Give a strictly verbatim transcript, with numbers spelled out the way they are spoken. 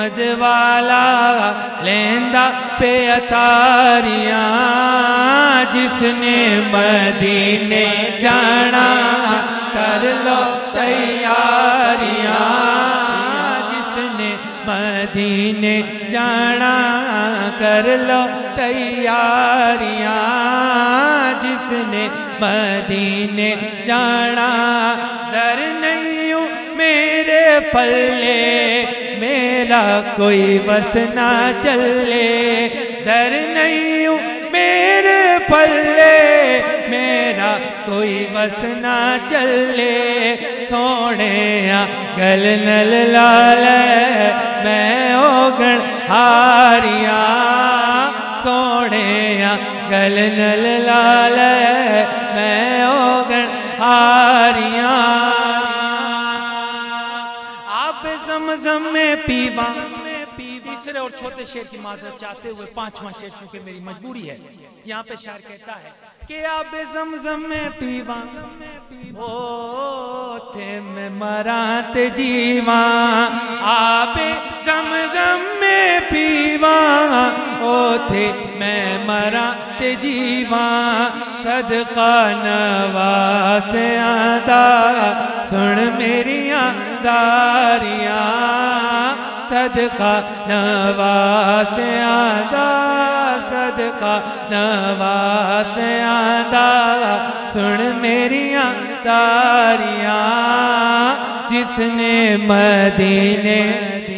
मुहम्मद वाला लेंदा पे अतारियां, जिसने मदीने जाना कर लो तैयारियां, जिसने मदीने जाना कर लो तैयारियां, जिसने मदीने जाना। सर नहीं हूँ मेरे पल्ले, मेरा कोई बस ना चले। सर नहीं हूँ मेरे पल्ले, मेरा कोई बस ना चले। सोने गल नल लाल मैं ओगण हारिया, सोने गल नल लाल मैं ओगण हारिया। आप समझम में पीवा, तीसरे और छोटे शेर की माजरत चाहते हुए पांचवा शेर, चूंकि मेरी मजबूरी है, यहाँ पे शायर कहता है कि आब ज़मज़म में पीवा, होते मैं मरात जीवा। आब ज़मज़म में पीवा, होते मैं मरात जीवा। सदका नवास आदा सुन मेरी आदारियाँ, सदका नवास आदा, सदका नवास आदा सुन मेरिया तारियाँ। जिसने मदीने